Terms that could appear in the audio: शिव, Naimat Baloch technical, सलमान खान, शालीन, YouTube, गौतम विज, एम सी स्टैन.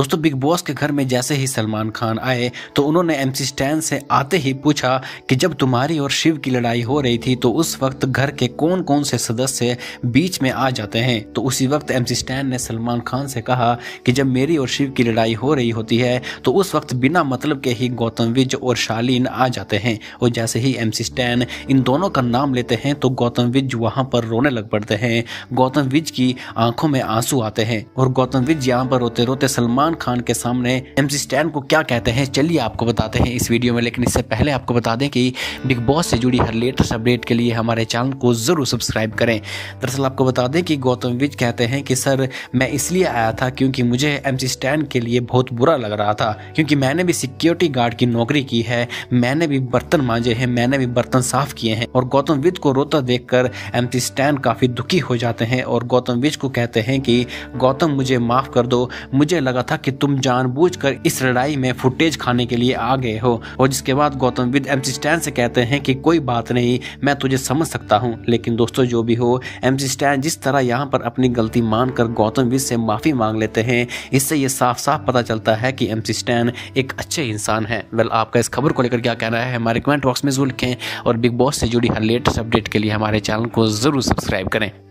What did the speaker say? दोस्तों big boss के घर में जैसे ही सलमान खान आए तो उन्होंने एम सी स्टैन से आते ही पूछा कि जब तुम्हारी और शिव की लड़ाई हो रही थी तो उस वक्त घर के कौन कौन से सदस्य बीच में आ जाते हैं। तो उसी वक्त एम सी स्टैन ने सलमान खान से कहा कि जब मेरी और शिव की लड़ाई हो रही होती है तो उस वक्त बिना मतलब के ही गौतम विज और शालीन आ जाते हैं। और जैसे ही एम सी स्टैन इन दोनों का नाम लेते हैं तो गौतम विज वहां पर रोने लग पड़ते हैं। गौतम विज की आंखों में आंसू आते हैं और गौतम विज यहाँ पर रोते रोते सलमान खान के सामने एम सी स्टैन को क्या कहते हैं चलिए आपको बताते हैं इस वीडियो में। लेकिन इससे पहले आपको बता दें कि बिग बॉस से जुड़ी हर लेटेस्ट अपडेट के लिए हमारे चैनल को जरूर सब्सक्राइब करें। दरअसल आपको बता दें कि गौतम विज कहते हैं कि सर मैं इसलिए आया था क्योंकि मुझे एम सी स्टैन के लिए बहुत बुरा लग रहा था, क्योंकि मैंने भी सिक्योरिटी गार्ड की नौकरी की है, मैंने भी बर्तन मांजे हैं, मैंने भी बर्तन साफ किए हैं। और गौतम विज को रोता देखकर एम सी स्टैन काफी दुखी हो जाते हैं और गौतम विज को कहते हैं कि गौतम मुझे माफ कर दो, मुझे लगा था कि तुम जानबूझकर इस लड़ाई में फुटेज खाने के लिए आ गए हो। और जिसके बाद गौतम विज एम सी स्टैन से कहते हैं कि कोई बात नहीं, मैं तुझे समझ सकता हूं। लेकिन दोस्तों जो भी हो एम सी स्टैन जिस तरह यहां पर अपनी गलती मानकर गौतम विज से माफी मांग लेते हैं, इससे ये साफ साफ पता चलता है कि एम सी स्टैन एक अच्छे इंसान है। वेल आपका इस खबर को लेकर क्या कहना है हमारे कमेंट बॉक्स में जरूर लिखें और बिग बॉस से जुड़ी हर लेटेस्ट अपडेट के लिए हमारे चैनल को जरूर सब्सक्राइब करें।